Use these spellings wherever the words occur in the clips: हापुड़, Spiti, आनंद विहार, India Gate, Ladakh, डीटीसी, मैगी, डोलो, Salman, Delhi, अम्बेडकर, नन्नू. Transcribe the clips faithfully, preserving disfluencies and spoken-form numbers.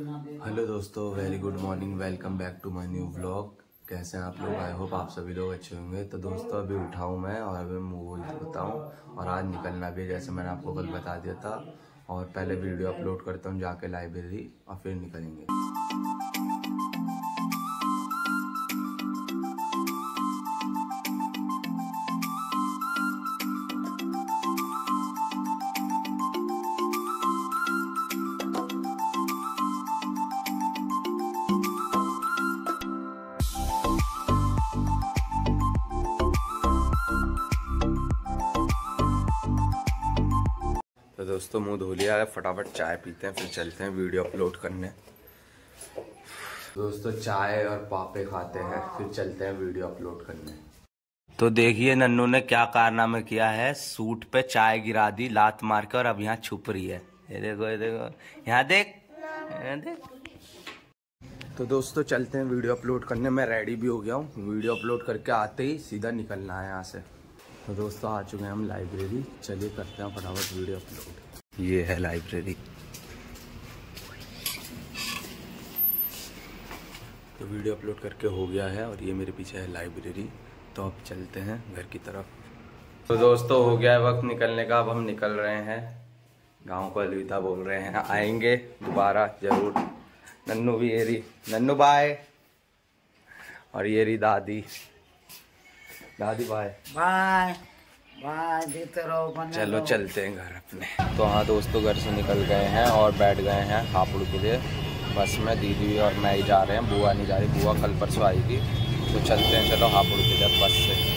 Hello दोस्तों, very good morning. Welcome back to my new vlog. कैसे हैं आप लोग? आई होप आप सभी लोग अच्छे होंगे। तो दोस्तों अभी उठाऊँ मैं और अभी मूवी होता हूँ और आज निकलना भी है, जैसे मैंने आपको कल बता दिया था। और पहले वीडियो अपलोड करता हूँ जाके लाइब्रेरी और फिर निकलेंगे। तो दोस्तों मुँह धो लिया है, फटाफट चाय पीते हैं, फिर चलते हैं वीडियो अपलोड करने। दोस्तों चाय और पापे खाते हैं, फिर चलते हैं वीडियो अपलोड करने। तो देखिए नन्नू ने क्या कारनामा किया है, सूट पे चाय गिरा दी लात मार के और अब यहाँ छुप रही है। ये देखो, ये देखो, यहाँ देख, यहाँ देख। तो दोस्तों चलते हैं वीडियो अपलोड करने। मैं रेडी भी हो गया हूँ, वीडियो अपलोड करके आते ही सीधा निकलना है यहाँ से। तो दोस्तों आ चुके हैं हम लाइब्रेरी, चलिए करते हैं फटाफट वीडियो अपलोड। ये है लाइब्रेरी। तो वीडियो अपलोड करके हो गया है और ये मेरे पीछे है लाइब्रेरी। तो अब चलते हैं घर की तरफ। तो दोस्तों हो गया है वक्त निकलने का, अब हम निकल रहे हैं। गांव को अलविदा बोल रहे हैं, आएंगे दोबारा जरूर। नन्नू भी ये रही, नन्नू बाय। और ये रही दादी, दादी बाय बाय बाय। देते रहो, चलो चलते हैं घर अपने। तो हाँ दोस्तों घर से निकल गए हैं और बैठ गए हैं हापुड़ के लिए बस में। दीदी और मैं ही जा रहे हैं, बुआ नहीं जा रही, बुआ कल परसों आएगी। तो चलते हैं, चलो हापुड़ के लिए बस से।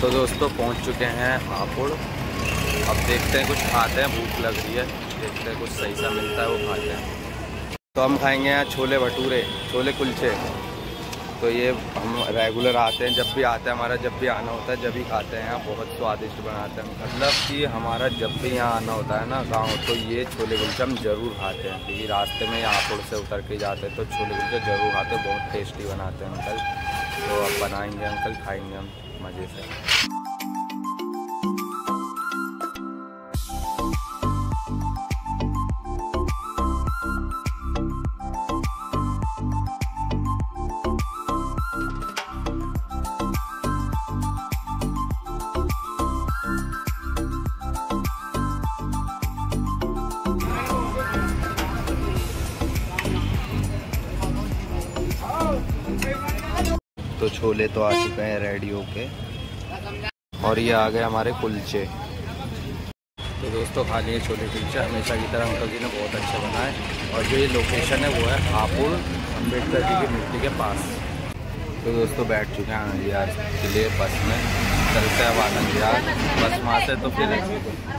तो दोस्तों पहुंच चुके हैं हापुड़, अब देखते हैं कुछ खाते हैं, भूख लग रही है, देखते हैं कुछ सही सा मिलता है वो खाते हैं। तो हम खाएंगे यहाँ छोले भटूरे, छोले कुलचे। तो ये हम रेगुलर आते हैं, जब भी आते हैं, हमारा जब भी आना होता है जब भी खाते हैं यहाँ, बहुत स्वादिष्ट बनाते हैं। मतलब कि हमारा जब भी यहाँ आना होता है ना गाँव, तो ये छोले कुलचे हम ज़रूर खाते हैं, क्योंकि रास्ते में यहाँ हापुड़ से उतर के जाते हैं तो छोले कुलचे ज़रूर खाते हैं, बहुत टेस्टी बनाते हैं अंकल। तो अब बनाएँगे अंकल, खाएँगे हम मज़े से। तो छोले तो आ चुके हैं रेडी होके और ये आ गए हमारे कुलचे। तो दोस्तों खा लिए छोले कुलचे, हमेशा की तरह अंकल जी ने बहुत अच्छे बनाए। और जो ये लोकेशन है वो है हापुड़ अम्बेडकर जी की मूर्ति के पास। तो दोस्तों बैठ चुके हैं आनंद विहार के लिए बस में, चलते हैं अब आनंद विहार बस वहाँ से। तो फिर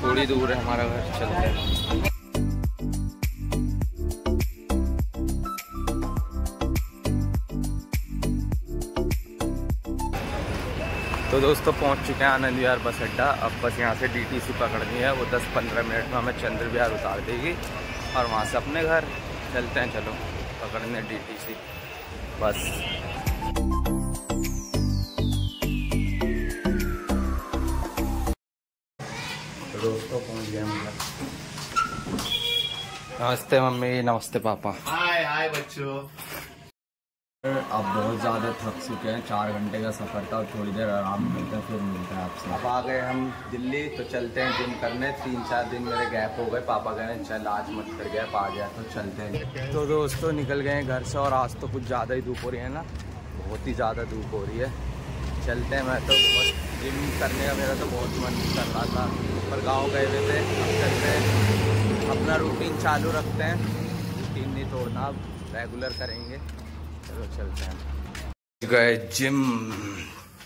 थोड़ी दूर है हमारा घर, चलते हैं। तो दोस्तों पहुंच चुके हैं आनंद विहार बस अड्डा। अब बस यहां से डीटीसी पकड़नी है, वो दस पंद्रह मिनट में हमें चंद्र विहार उतार देगी और वहां से अपने घर चलते हैं। चलो पकड़ने डीटीसी बस। तो दोस्तों पहुंच गए हम घर। नमस्ते मम्मी, नमस्ते पापा, हाय हाय बच्चों। आप बहुत ज़्यादा थक चुके हैं, चार घंटे का सफ़र था और थोड़ी देर आराम मिलता है, फिर मिलता है आपसे। अब आ गए हम दिल्ली, तो चलते हैं जिम करने। तीन चार दिन मेरे गैप हो गए, पापा कह रहे हैं चल आज मत कर गैप, आ गया तो चलते हैं। तो दोस्तों निकल गए हैं घर से और आज तो कुछ ज़्यादा ही धूप हो रही है ना, बहुत ही ज़्यादा धूप हो रही है। चलते हैं, मैं तो बहुत जिम करने का मेरा तो बहुत मन कर रहा था, पर गाँव गए हुए थे। अब चलते हैं, अपना रूटीन चालू रखते हैं, रूटीन नहीं तोड़ना, अब रेगुलर करेंगे। चलो चलते हैं। गए जिम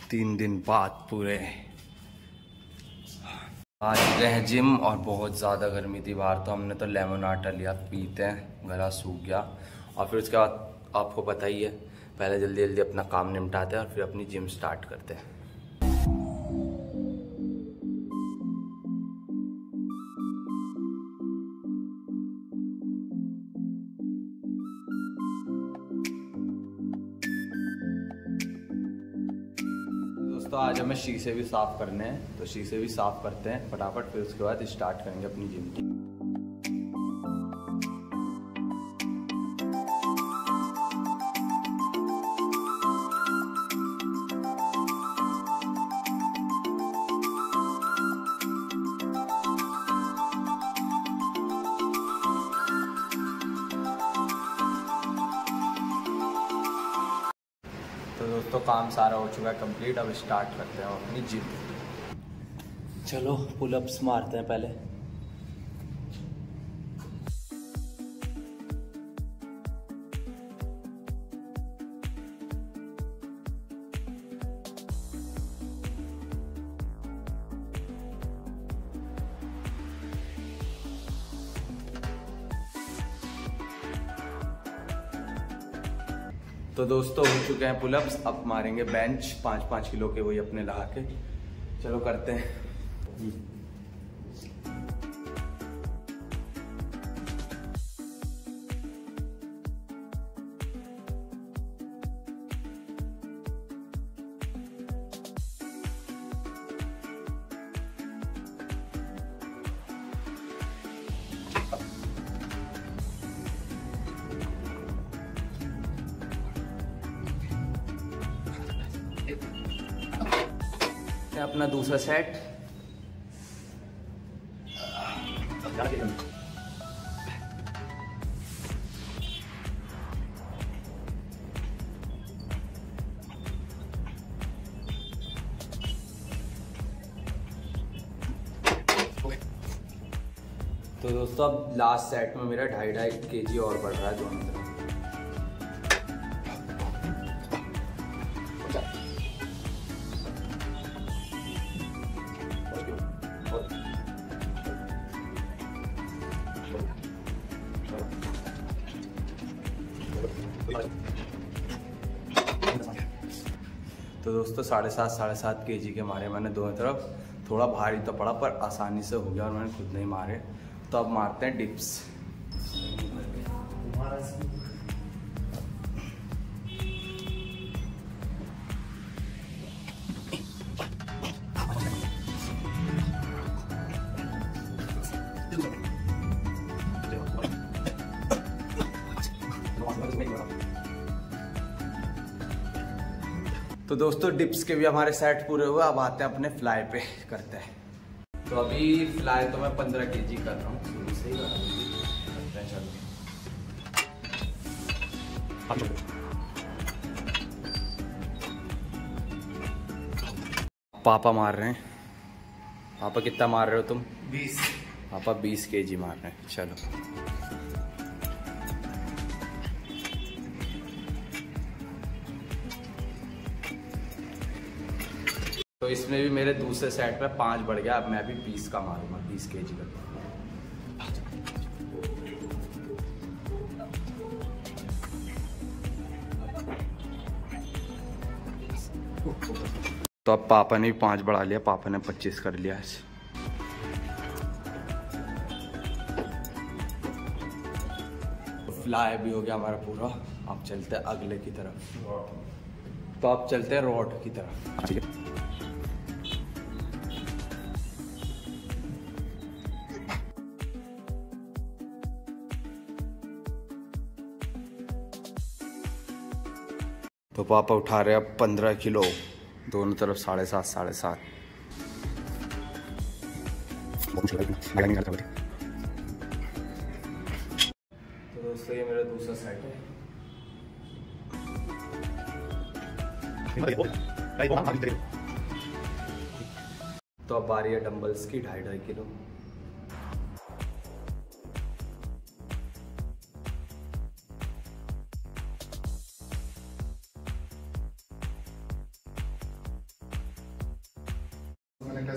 तीन दिन बाद पूरे, आ चुके हैं जिम। और बहुत ज़्यादा गर्मी थी बाहर, तो हमने तो लेमन वाटर लिया, पीते हैं, गला सूख गया। और फिर उसके बाद आपको पता ही है, पहले जल्दी जल्दी अपना काम निपटाते हैं और फिर अपनी जिम स्टार्ट करते हैं। दोस्तों आज हमें शीशे भी साफ़ करने हैं, तो शीशे भी साफ़ करते हैं फटाफट, फिर उसके बाद स्टार्ट करेंगे अपनी जिम की। तो काम सारा हो चुका है कंप्लीट, अब स्टार्ट करते हैं अपनी जिम। चलो पुलअप्स मारते हैं पहले। तो दोस्तों हो चुके हैं पुलअप्स, अब मारेंगे बेंच, पाँच पाँच किलो के वही अपने लगा के। चलो करते हैं। अपना दूसरा सेट तो दोस्तों अब लास्ट सेट में मेरा ढाई ढाई केजी और बढ़ रहा है दोनों तरफ। तो दोस्तों साढ़े सात साढ़े सात के जी के मारे मैंने दोनों तरफ, थोड़ा भारी तो पड़ा पर आसानी से हो गया और मैंने खुद नहीं मारे। तो अब मारते हैं डिप्स। तो दोस्तों डिप्स के भी हमारे सेट पूरे हुए, अब आते हैं अपने फ्लाई पे करते हैं। तो अभी फ्लाई तो मैं पंद्रह केजी कर रहा हूँ, शुरू से ही करते हैं। चलो पापा मार रहे हैं। पापा कितना मार रहे हो तुम? बीस। पापा बीस केजी मार रहे हैं। चलो तो इसमें भी मेरे दूसरे सेट में पाँच बढ़ गया, अब मैं अभी बीस का मारूंगा, बीस के जी का। तो अब पापा ने भी पाँच बढ़ा लिया, पापा ने पच्चीस कर लिया आज। फ्लाई भी हो गया हमारा पूरा, अब चलते हैं अगले की तरफ। तो अब चलते हैं रॉड की तरफ। तो पापा उठा रहे अब पंद्रह किलो दोनों तरफ, साढ़े सात साढ़े सात। तो दोस्तों ये मेरा दूसरा सेट है। तो अब आ रही है डंबल्स की, ढाई ढाई किलो।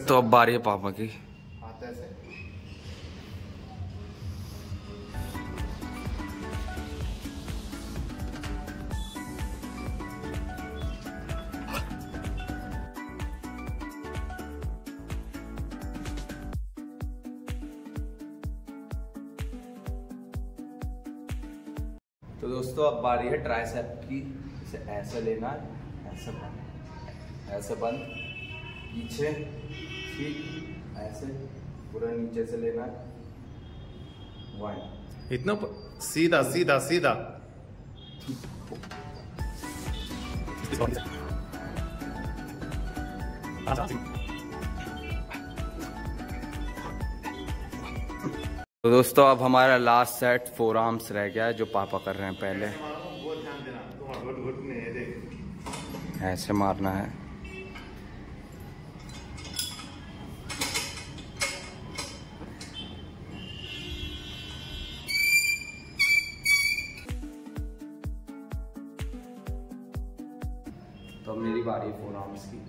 तो अब बारी है पापा की। तो दोस्तों अब बारी है ट्राइसेप की। इसे ऐसा लेना है, ऐसा ऐसे बंद पीछे, ठीक ऐसे पूरा नीचे से लेना है वन, इतना सीधा सीधा सीधा तो दोस्तों अब हमारा लास्ट सेट फोर आर्म्स रह गया है जो पापा कर रहे हैं। पहले ऐसे मारना है, तो अब मेरी बारी फोर आर्म्स की।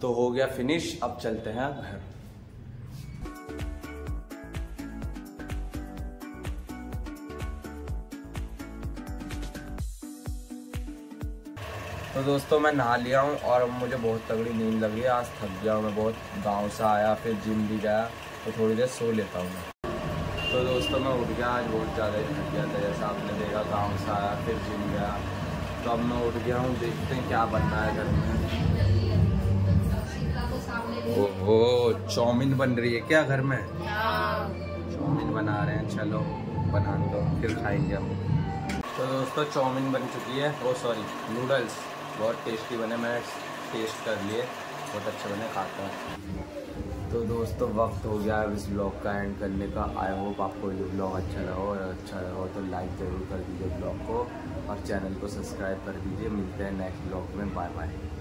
तो हो गया फिनिश, अब चलते हैं घर। तो दोस्तों मैं नहा लिया हूँ और मुझे बहुत तगड़ी नींद लगी, आज थक गया हूँ मैं बहुत, गांव से आया फिर जिम भी गया, तो थोड़ी देर सो लेता हूँ मैं। तो दोस्तों मैं उठ गया, आज बहुत ज़्यादा थक गया था जैसा आपने देखा, गाँव से आया फिर जिम गया, तो अब मैं उठ गया हूँ, देखते हैं क्या बनना है घर में। ओहो चाउमीन बन रही है क्या घर में? चाउमीन बना रहे हैं, चलो बना दो फिर खाएंगे हम। तो दोस्तों चाउमीन बन चुकी है, ओ सॉरी नूडल्स, बहुत टेस्टी बने, मैंने टेस्ट कर लिए, बहुत अच्छे बने, खाता हूँ। तो दोस्तों वक्त हो गया है इस ब्लॉग का एंड करने का। आई होप आपको ये ब्लॉग अच्छा लगा, और अच्छा लगा तो लाइक ज़रूर कर दीजिए ब्लॉग को और चैनल को सब्सक्राइब कर दीजिए। मिलते हैं नेक्स्ट ब्लॉग में, बाय बाय।